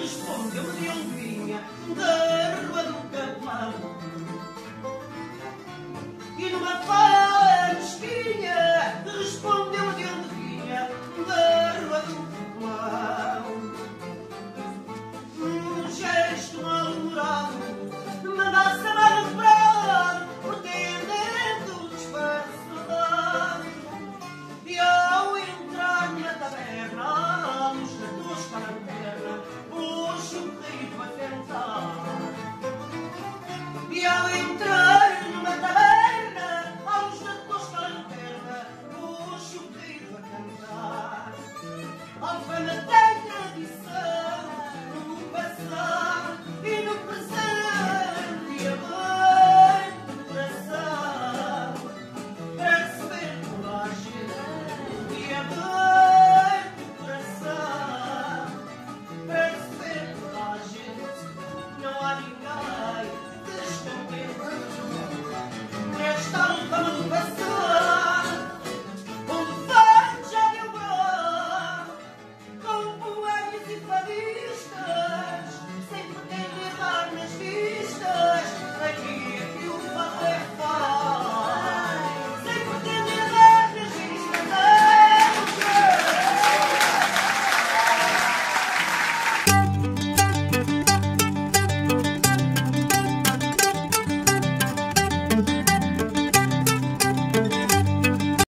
Responde-me de onde vinha.